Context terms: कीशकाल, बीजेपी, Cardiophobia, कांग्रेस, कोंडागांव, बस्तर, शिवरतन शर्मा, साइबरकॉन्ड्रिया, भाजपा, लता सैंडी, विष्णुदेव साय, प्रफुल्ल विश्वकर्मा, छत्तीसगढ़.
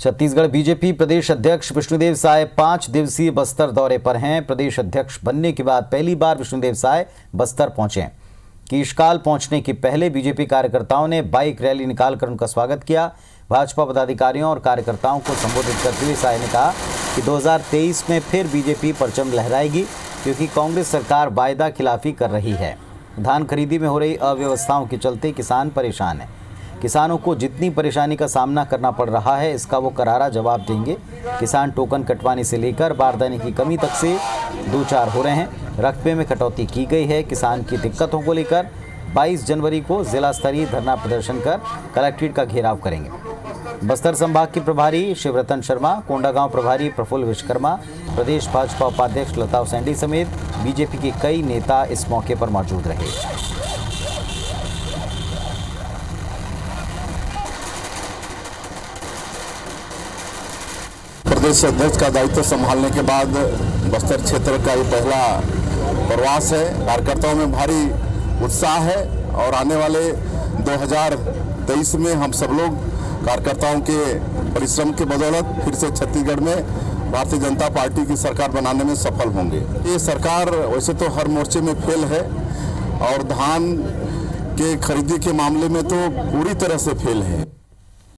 छत्तीसगढ़ बीजेपी प्रदेश अध्यक्ष विष्णुदेव साय 5 दिवसीय बस्तर दौरे पर हैं। प्रदेश अध्यक्ष बनने के बाद पहली बार विष्णुदेव साय बस्तर पहुंचे। कीशकाल पहुंचने के पहले बीजेपी कार्यकर्ताओं ने बाइक रैली निकालकर उनका स्वागत किया। भाजपा पदाधिकारियों और कार्यकर्ताओं को संबोधित करते हुए साय ने कहा कि 2023 में फिर बीजेपी परचम लहराएगी, क्योंकि कांग्रेस सरकार वायदा खिलाफी कर रही है। धान खरीदी में हो रही अव्यवस्थाओं के चलते किसान परेशान हैं। किसानों को जितनी परेशानी का सामना करना पड़ रहा है, इसका वो करारा जवाब देंगे। किसान टोकन कटवाने से लेकर बारदाने की कमी तक से दो चार हो रहे हैं। रकबे में कटौती की गई है। किसान की दिक्कतों को लेकर 22 जनवरी को जिला स्तरीय धरना प्रदर्शन कर कलेक्ट्रेट का घेराव करेंगे। बस्तर संभाग के प्रभारी शिवरतन शर्मा, कोंडागांव प्रभारी प्रफुल्ल विश्वकर्मा, प्रदेश भाजपा उपाध्यक्ष लता सैंडी समेत बीजेपी के कई नेता इस मौके पर मौजूद रहे। प्रदेश अध्यक्ष का दायित्व संभालने के बाद बस्तर क्षेत्र का ये पहला प्रवास है। कार्यकर्ताओं में भारी उत्साह है और आने वाले 2023 में हम सब लोग कार्यकर्ताओं के परिश्रम के बदौलत फिर से छत्तीसगढ़ में भारतीय जनता पार्टी की सरकार बनाने में सफल होंगे। ये सरकार वैसे तो हर मोर्चे में फेल है और धान के खरीदी के मामले में तो पूरी तरह से फेल है।